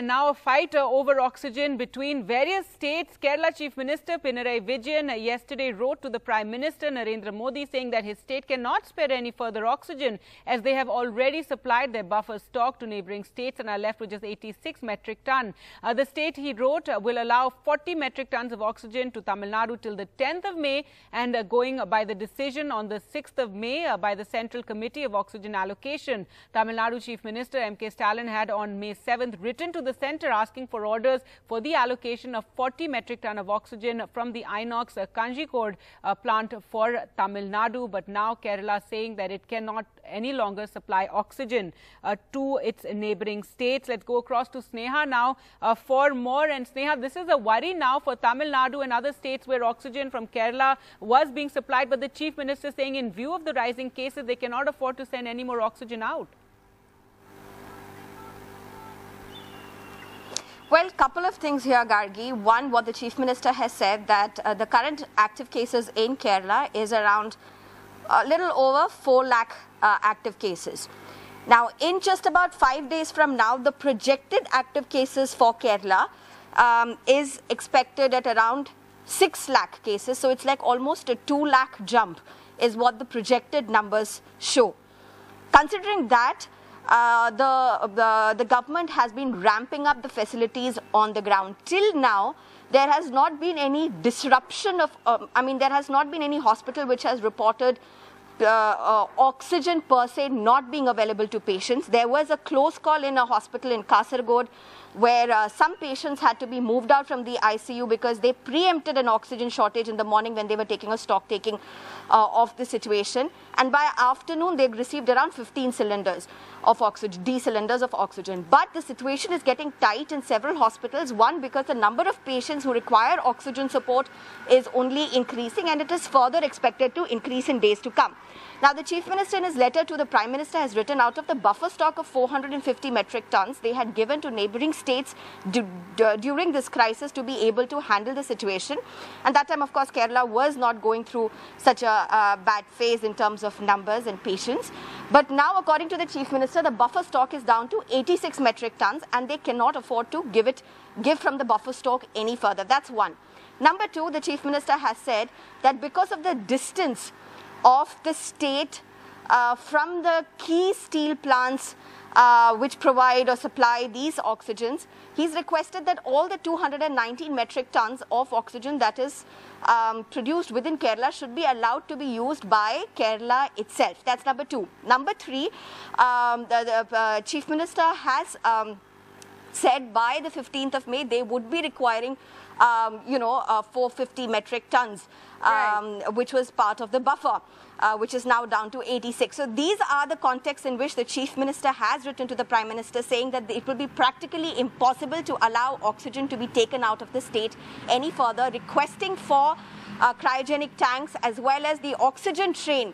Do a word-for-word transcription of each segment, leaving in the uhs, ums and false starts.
And now a fight over oxygen between various states. Kerala Chief Minister Pinarayi Vijayan yesterday wrote to the Prime Minister Narendra Modi saying that his state cannot spare any further oxygen as they have already supplied their buffer stock to neighbouring states and are left with just eighty-six metric tonne. Uh, the state, he wrote, will allow forty metric tonnes of oxygen to Tamil Nadu till the tenth of May and uh, going by the decision on the sixth of May uh, by the Central Committee of Oxygen Allocation. Tamil Nadu Chief Minister M K Stalin had on May seventh written to the Centre asking for orders for the allocation of forty metric tonne of oxygen from the Inox Kanjikode uh, plant for Tamil Nadu. But now Kerala saying that it cannot any longer supply oxygen uh, to its neighbouring states. Let's go across to Sneha now uh, for more. And Sneha, this is a worry now for Tamil Nadu and other states where oxygen from Kerala was being supplied. But the Chief Minister saying in view of the rising cases, they cannot afford to send any more oxygen out. Well, couple of things here, Gargi. One, what the Chief Minister has said, that uh, the current active cases in Kerala is around a little over four lakh uh, active cases. Now, in just about five days from now, the projected active cases for Kerala um, is expected at around six lakh cases. So it's like almost a two lakh jump is what the projected numbers show. Considering that, Uh, the, the, the government has been ramping up the facilities on the ground. Till now, there has not been any disruption of, um, I mean, there has not been any hospital which has reported uh, uh, oxygen per se not being available to patients. There was a close call in a hospital in Kasaragod where uh, some patients had to be moved out from the I C U because they preempted an oxygen shortage in the morning when they were taking a stock taking uh, of the situation, and by afternoon they received around fifteen cylinders of oxygen, D cylinders of oxygen. But the situation is getting tight in several hospitals, one because the number of patients who require oxygen support is only increasing and it is further expected to increase in days to come. Now the Chief Minister in his letter to the Prime Minister has written, out of the buffer stock of four hundred fifty metric tonnes they had given to neighbouring states during this crisis to be able to handle the situation. And that time, of course, Kerala was not going through such a uh, bad phase in terms of numbers and patients. But now, according to the Chief Minister, the buffer stock is down to eighty-six metric tonnes and they cannot afford to give it, give from the buffer stock any further. That's one. Number two, the Chief Minister has said that because of the distance of the state uh, from the key steel plants Uh, which provide or supply these oxygens, he's requested that all the two hundred nineteen metric tonnes of oxygen that is um, produced within Kerala should be allowed to be used by Kerala itself. That's number two. Number three, um, the, the uh, Chief Minister has um, said by the fifteenth of May they would be requiring Um, you know, uh, four hundred fifty metric tonnes, um, right, which was part of the buffer, uh, which is now down to eighty-six. So these are the contexts in which the Chief Minister has written to the Prime Minister saying that it will be practically impossible to allow oxygen to be taken out of the state any further, requesting for uh, cryogenic tanks as well as the oxygen train,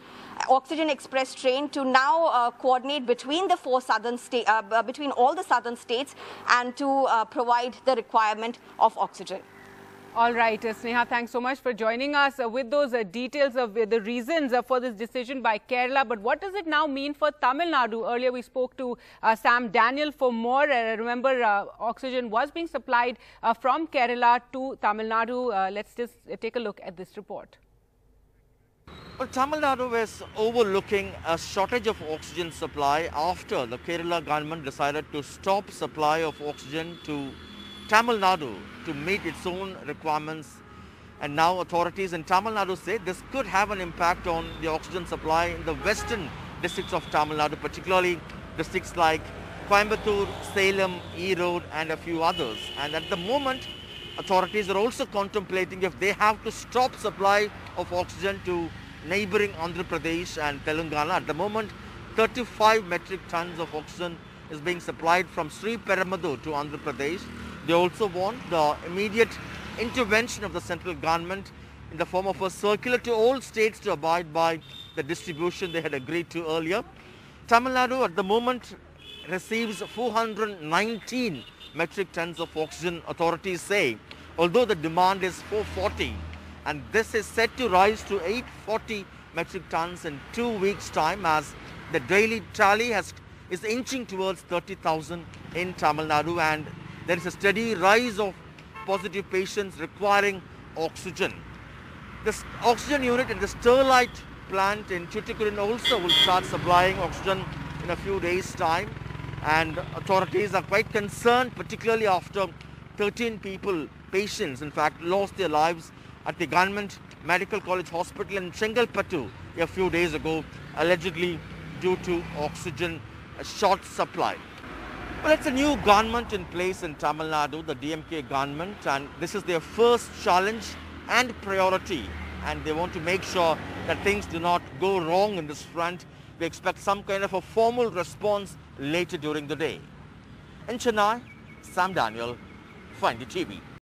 Oxygen Express train, to now uh, coordinate between the four southern states, uh, between all the southern states, and to uh, provide the requirement of oxygen. All right, uh, Sneha, thanks so much for joining us uh, with those uh, details of uh, the reasons uh, for this decision by Kerala. But what does it now mean for Tamil Nadu? Earlier we spoke to uh, Sam Daniel for more. Uh, remember, uh, oxygen was being supplied uh, from Kerala to Tamil Nadu. Uh, let's just uh, take a look at this report. Well, Tamil Nadu was overlooking a shortage of oxygen supply after the Kerala government decided to stop supply of oxygen to Tamil Nadu to meet its own requirements. And now authorities in Tamil Nadu say this could have an impact on the oxygen supply in the western districts of Tamil Nadu, particularly districts like Coimbatore, Salem, Erode and a few others. And at the moment, authorities are also contemplating if they have to stop supply of oxygen to neighbouring Andhra Pradesh and Telangana. At the moment, thirty-five metric tonnes of oxygen is being supplied from Sriperumbudur to Andhra Pradesh. They also want the immediate intervention of the central government in the form of a circular to all states to abide by the distribution they had agreed to earlier. Tamil Nadu at the moment receives four hundred nineteen metric tonnes of oxygen, authorities say, although the demand is four hundred forty. And this is set to rise to eight hundred forty metric tonnes in two weeks' time as the daily tally has, is inching towards thirty thousand in Tamil Nadu. And there is a steady rise of positive patients requiring oxygen. This oxygen unit at the Sterlite plant in Chuttikulam also will start supplying oxygen in a few days' time, and authorities are quite concerned, particularly after thirteen people, patients in fact, lost their lives at the government medical college hospital in Shingalpattu a few days ago, allegedly due to oxygen short supply. Well, it's a new government in place in Tamil Nadu, the D M K government, and this is their first challenge and priority, and they want to make sure that things do not go wrong in this front. We expect some kind of a formal response later during the day. In Chennai, Sam Daniel, N D T V.